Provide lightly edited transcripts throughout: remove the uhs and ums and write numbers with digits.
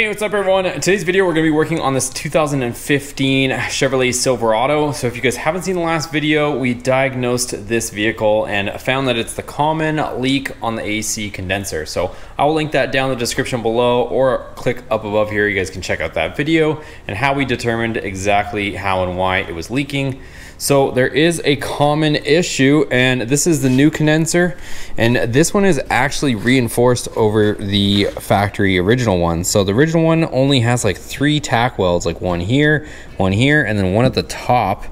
Hey, what's up everyone? In today's video, we're gonna be working on this 2015 Chevrolet Silverado. So if you guys haven't seen the last video, we diagnosed this vehicle and found that it's the common leak on the AC condenser. So I will link that down in the description below or click up above here. You guys can check out that video and how we determined exactly how and why it was leaking. So there is a common issue, and this is the new condenser, and this one is actually reinforced over the factory original one. So the original one only has like three tack welds, like one here, and then one at the top.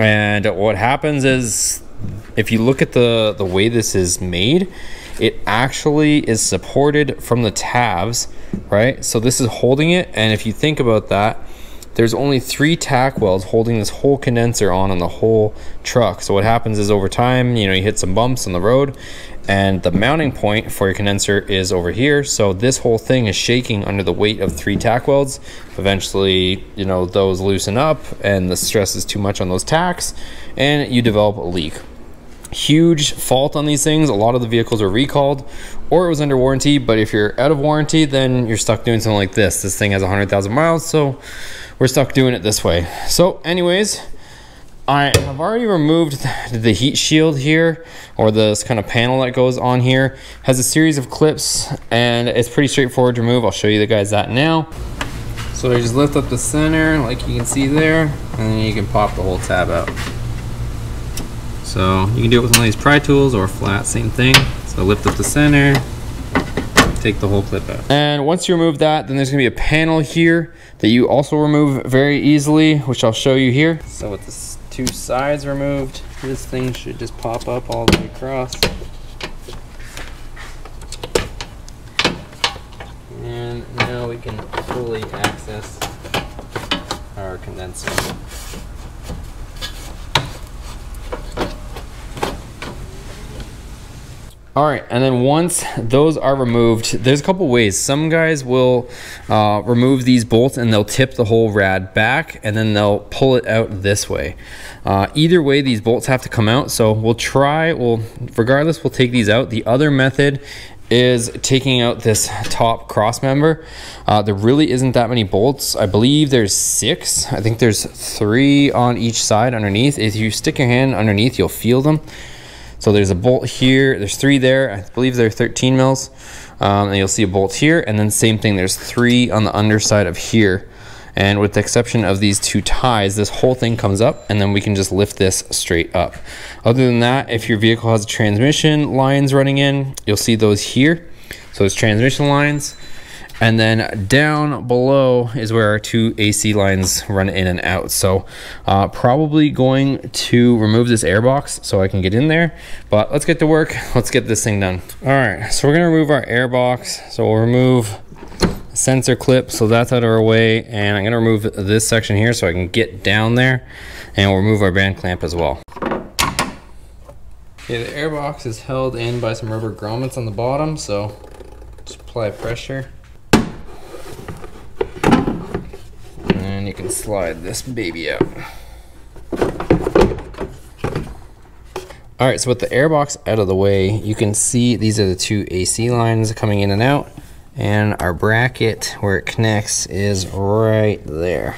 And what happens is, if you look at the way this is made, it actually is supported from the tabs, right? So this is holding it, and if you think about that, there's only three tack welds holding this whole condenser on the whole truck. So what happens is over time, you hit some bumps on the road and the mounting point for your condenser is over here. So this whole thing is shaking under the weight of three tack welds. Eventually, those loosen up and the stress is too much on those tacks and you develop a leak. Huge fault on these things. A lot of the vehicles are recalled or it was under warranty, but if you're out of warranty, then you're stuck doing something like this. This thing has 100,000 miles, so we're stuck doing it this way. So anyways, I have already removed the heat shield here, or this kind of panel that goes on here. It has a series of clips and it's pretty straightforward to remove. I'll show you the guys that now. So I just lift up the center like you can see there, and then you can pop the whole tab out. So you can do it with one of these pry tools or flat, same thing. So lift up the center, take the whole clip out. And once you remove that, then there's gonna be a panel here that you also remove very easily, which I'll show you here. So with the two sides removed, this thing should just pop up all the way across. And now we can fully access our condenser. All right, and then once those are removed, there's a couple ways. Some guys will remove these bolts and they'll tip the whole rad back and then they'll pull it out this way. Either way, these bolts have to come out. So regardless, we'll take these out. The other method is taking out this top cross member. There really isn't that many bolts. I believe there's six. I think there's three on each side underneath. If you stick your hand underneath, you'll feel them. So there's a bolt here, there's three there, I believe they're 13 mils, and you'll see a bolt here, and then same thing, there's three on the underside of here. And with the exception of these two ties, this whole thing comes up and then we can just lift this straight up. Other than that, if your vehicle has transmission lines running in, you'll see those here. So it's transmission lines. And then down below is where our two AC lines run in and out. So probably going to remove this air box so I can get in there, but let's get to work. Let's get this thing done. All right, so we're gonna remove our air box. So we'll remove the sensor clip, so that's out of our way. And I'm gonna remove this section here so I can get down there, and we'll remove our band clamp as well. Okay, the air box is held in by some rubber grommets on the bottom. So just apply pressure. You can slide this baby out. All right, so with the air box out of the way, you can see these are the two AC lines coming in and out, and our bracket where it connects is right there.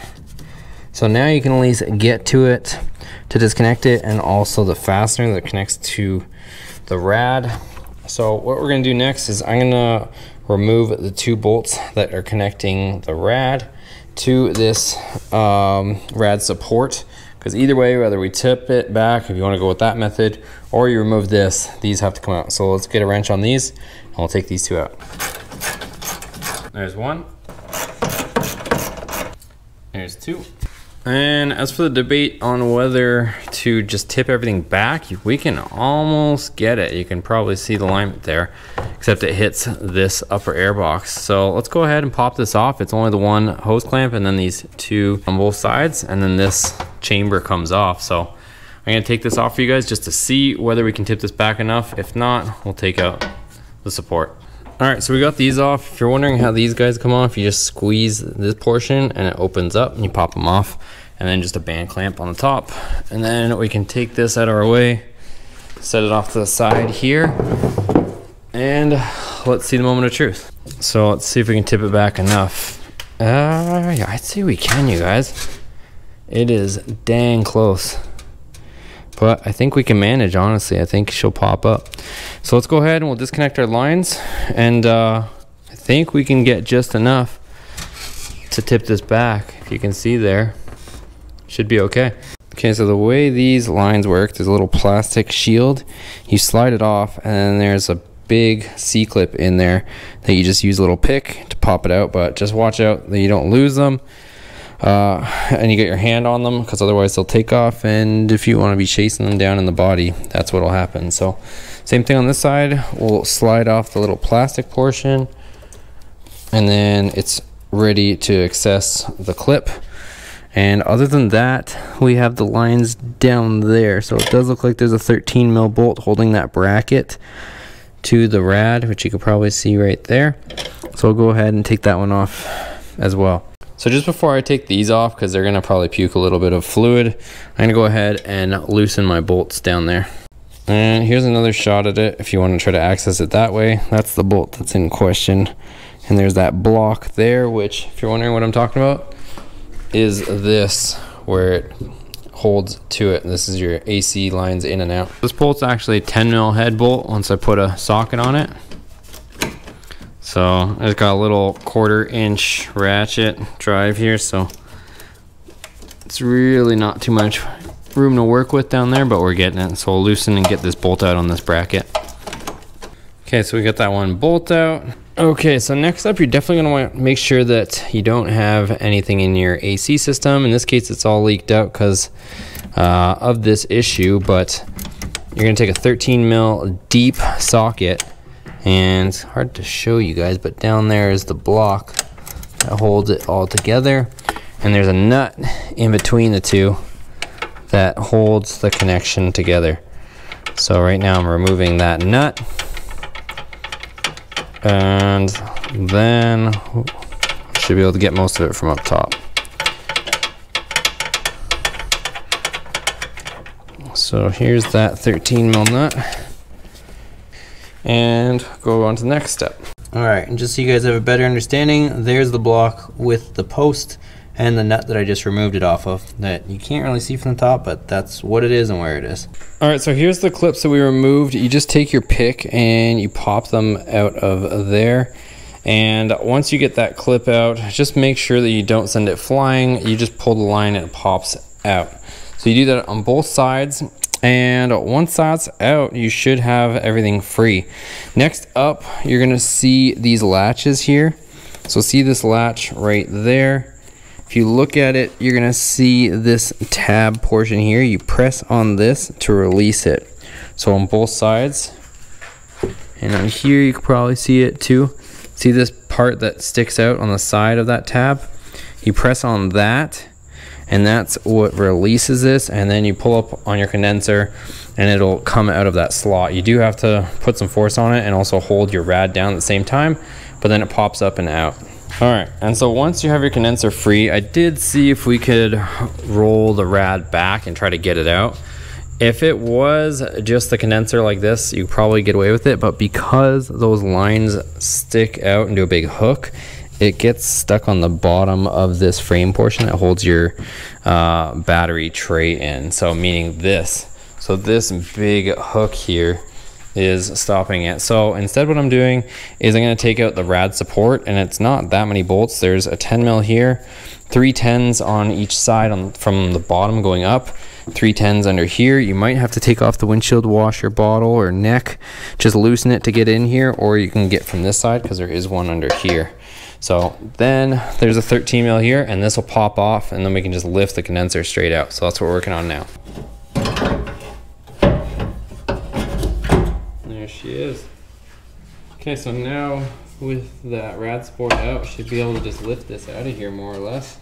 So now you can at least get to it to disconnect it, and also the fastener that connects to the rad. So what we're gonna do next is I'm gonna remove the two bolts that are connecting the rad to this rad support, because either way, whether we tip it back, if you want to go with that method, or you remove this, these have to come out. So let's get a wrench on these and we'll take these two out. There's one, there's two. And as for the debate on whether to just tip everything back, we can almost get it. You can probably see the alignment there, except it hits this upper air box. So let's go ahead and pop this off. It's only the one hose clamp and then these two on both sides, and then this chamber comes off. So I'm gonna take this off for you guys just to see whether we can tip this back enough. If not, we'll take out the support. All right, so we got these off. If you're wondering how these guys come off, you just squeeze this portion and it opens up and you pop them off, and then just a band clamp on the top. And then we can take this out of our way, set it off to the side here, and let's see the moment of truth. So let's see if we can tip it back enough. Yeah, I'd say we can, you guys. It is dang close, but I think we can manage, honestly. I think she'll pop up. So let's go ahead and we'll disconnect our lines, and I think we can get just enough to tip this back. If you can see there, should be okay. Okay, so the way these lines work, there's a little plastic shield. You slide it off, and there's a big C-clip in there that you just use a little pick to pop it out, but just watch out that you don't lose them. And you get your hand on them, because otherwise they'll take off, and if you want to be chasing them down in the body, that's what'll happen. So same thing on this side, we'll slide off the little plastic portion, and then it's ready to access the clip. And other than that, we have the lines down there. So it does look like there's a 13 mil bolt holding that bracket to the rad, which you can probably see right there. So we'll go ahead and take that one off as well. So just before I take these off, because they're gonna probably puke a little bit of fluid, I'm gonna go ahead and loosen my bolts down there. And here's another shot at it if you want to try to access it that way. That's the bolt that's in question. And there's that block there, which, if you're wondering what I'm talking about, is this, where it holds to it. And this is your AC lines in and out. This bolt's actually a 10 mil head bolt once I put a socket on it. So it's got a little 1/4 inch ratchet drive here, so it's really not too much room to work with down there, but we're getting it. So we'll loosen and get this bolt out on this bracket. Okay, so we got that one bolt out. Okay, so next up, you're definitely gonna want to make sure that you don't have anything in your AC system. In this case, it's all leaked out because of this issue, but you're gonna take a 13 mil deep socket. And it's hard to show you guys, but down there is the block that holds it all together, and there's a nut in between the two that holds the connection together. So right now I'm removing that nut, and then I should be able to get most of it from up top. So here's that 13 mil nut. And go on to the next step. All right, and just so you guys have a better understanding, there's the block with the post and the nut that I just removed it off of that you can't really see from the top, but that's what it is and where it is. All right, so here's the clips that we removed. You just take your pick and you pop them out of there. And once you get that clip out, just make sure that you don't send it flying. You just pull the line and it pops out. So you do that on both sides. And once that's out, you should have everything free. Next up, you're gonna see these latches here. So see this latch right there. If you look at it, you're gonna see this tab portion here. You press on this to release it. So on both sides, and on here you can probably see it too. See this part that sticks out on the side of that tab? You press on that, and that's what releases this, and then you pull up on your condenser and it'll come out of that slot. You do have to put some force on it and also hold your rad down at the same time, but then it pops up and out. All right, and so once you have your condenser free, I did see if we could roll the rad back and try to get it out. If it was just the condenser like this, you probably get away with it, but because those lines stick out and do a big hook, it gets stuck on the bottom of this frame portion that holds your battery tray in, so meaning this. So this big hook here is stopping it. So instead what I'm doing is I'm gonna take out the rad support, and it's not that many bolts. There's a 10 mil here, 3 10s on each side from the bottom going up, 3 10s under here. You might have to take off the windshield washer bottle or neck, just loosen it to get in here, or you can get from this side because there is one under here. So then there's a 13 mil here, and this will pop off, and then we can just lift the condenser straight out. So that's what we're working on now. There she is. Okay, so now with that rad support out, we should be able to just lift this out of here more or less.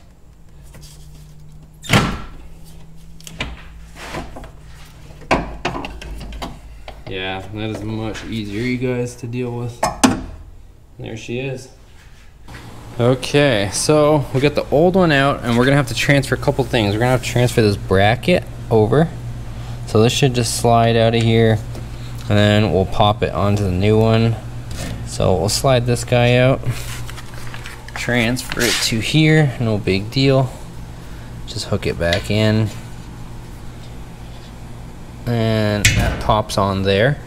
Yeah, that is much easier, you guys, to deal with. There she is. Okay, so we got the old one out, and we're gonna have to transfer a couple things. We're gonna have to transfer this bracket over, so this should just slide out of here, and then we'll pop it onto the new one. So we'll slide this guy out, transfer it to here, no big deal. Just hook it back in and that pops on there.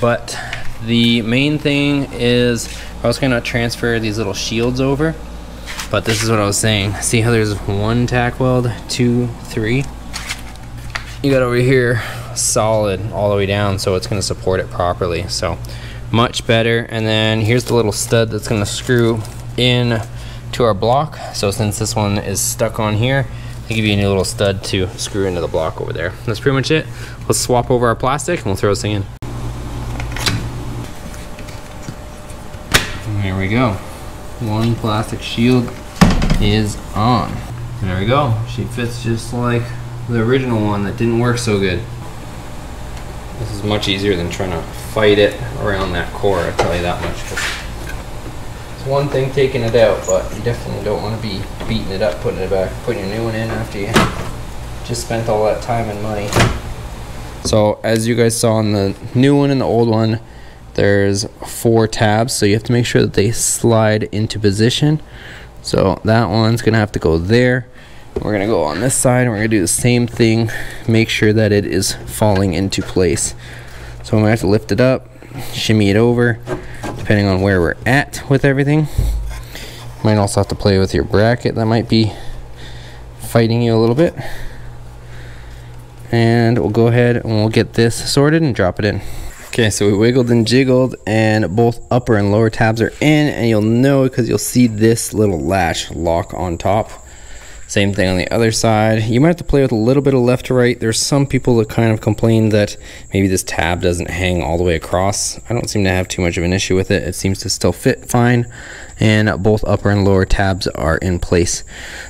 But the main thing is I was gonna transfer these little shields over, but this is what I was saying. See how there's one tack weld, 2, 3. You got over here solid all the way down, so it's gonna support it properly. So much better. And then here's the little stud that's gonna screw in to our block. So since this one is stuck on here, they give you a new little stud to screw into the block over there. That's pretty much it. Let's swap over our plastic and we'll throw this thing in. There we go. One plastic shield is on. There we go. She fits just like the original one that didn't work so good. This is much easier than trying to fight it around that core, I'll tell you that much. It's one thing taking it out, but you definitely don't want to be beating it up, putting it back, putting your new one in after you just spent all that time and money. So as you guys saw on the new one and the old one, there's 4 tabs, so you have to make sure that they slide into position. So that one's gonna have to go there. We're gonna go on this side and we're gonna do the same thing, make sure that it is falling into place. So I'm gonna have to lift it up, shimmy it over, depending on where we're at with everything. Might also have to play with your bracket, that might be fighting you a little bit. And we'll go ahead and we'll get this sorted and drop it in. Okay, so we wiggled and jiggled and both upper and lower tabs are in, and you'll know because you'll see this little latch lock on top. Same thing on the other side. You might have to play with a little bit of left to right. There's some people that kind of complain that maybe this tab doesn't hang all the way across. I don't seem to have too much of an issue with it. It seems to still fit fine, and both upper and lower tabs are in place.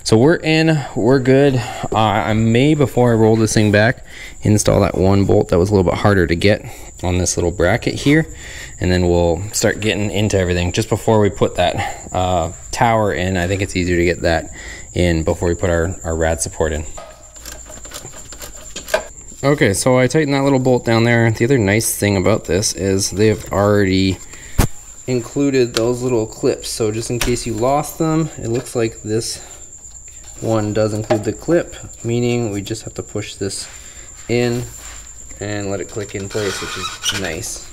So we're in, we're good. I may, before I roll this thing back, install that one bolt that was a little bit harder to get on this little bracket here, and then we'll start getting into everything. Just before we put that tower in, I think it's easier to get that in before we put our rad support in. Okay, so I tightened that little bolt down there. The other nice thing about this is they have already included those little clips, so just in case you lost them, it looks like this one does include the clip, meaning we just have to push this in and let it click in place, which is nice.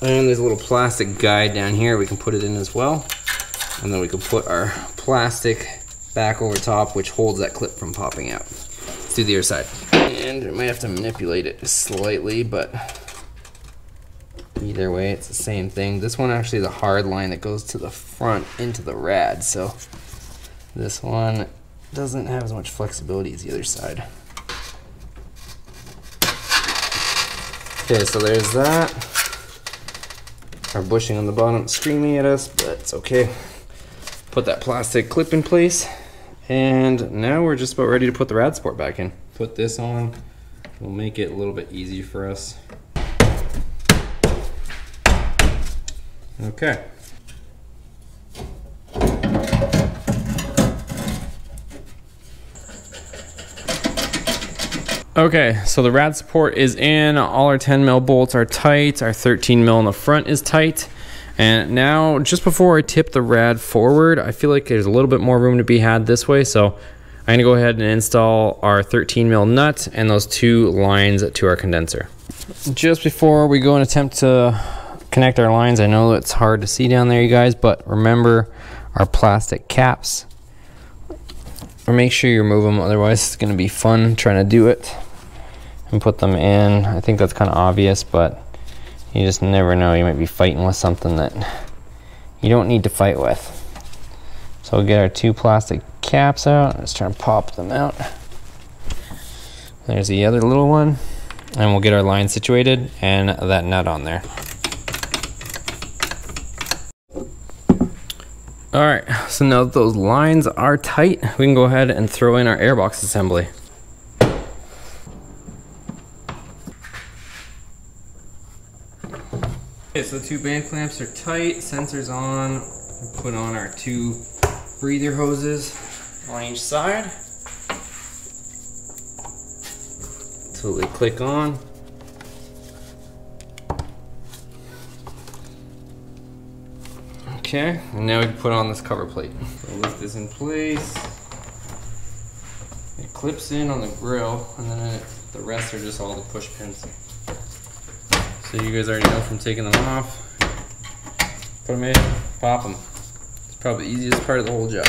And there's a little plastic guide down here we can put it in as well. And then we can put our plastic back over top, which holds that clip from popping out. Let's do the other side. And we might have to manipulate it slightly, but either way, it's the same thing. This one actually is a hard line that goes to the front into the rad, so this one doesn't have as much flexibility as the other side. Okay, so there's that. Our bushing on the bottom is screaming at us, but it's okay. Put that plastic clip in place, and now we're just about ready to put the rad support back in. Put this on, we'll make it a little bit easier for us. Okay. Okay, so the rad support is in, all our 10 mil bolts are tight, our 13 mil in the front is tight. And now, just before I tip the rad forward, I feel like there's a little bit more room to be had this way, so I'm gonna go ahead and install our 13 mil nut and those 2 lines to our condenser. Just before we go and attempt to connect our lines, I know it's hard to see down there, you guys, but remember our plastic caps. Or make sure you remove them, otherwise it's gonna be fun trying to do it and put them in. I think that's kind of obvious, but you just never know, you might be fighting with something that you don't need to fight with. So we'll get our 2 plastic caps out, let's try and pop them out. There's the other little one, and we'll get our line situated and that nut on there. All right, so now that those lines are tight, we can go ahead and throw in our airbox assembly. Okay, so the 2 band clamps are tight, sensors on, we'll put on our 2 breather hoses on each side. So they click on. Okay, and now we can put on this cover plate. So lift this in place. It clips in on the grill, and then the rest are just all the push pins. So you guys already know from taking them off. Put them in, pop them. It's probably the easiest part of the whole job.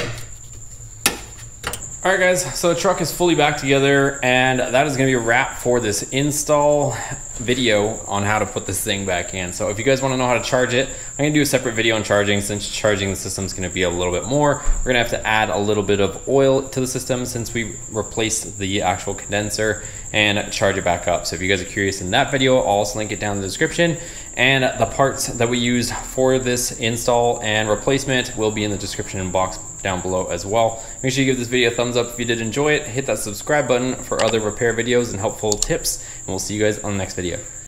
All right guys, so the truck is fully back together, and that is gonna be a wrap for this install video on how to put this thing back in. So if you guys wanna know how to charge it, I'm gonna do a separate video on charging, since charging the system is gonna be a little bit more. We're gonna have to add a little bit of oil to the system since we replaced the actual condenser and charge it back up. So if you guys are curious in that video, I'll also link it down in the description, and the parts that we used for this install and replacement will be in the description box down below as well. Make sure you give this video a thumbs up if you did enjoy it. Hit that subscribe button for other repair videos and helpful tips, and we'll see you guys on the next video.